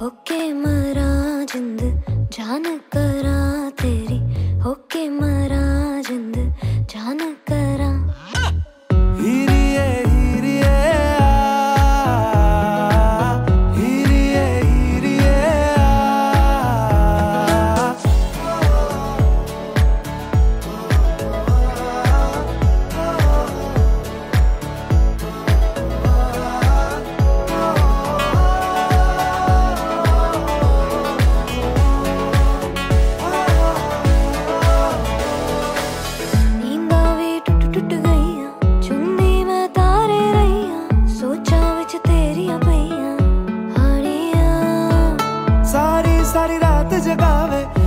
होके मरा जिंद जान करा तेरी, होके मरा जिंद जान करा। सारी रात जगावे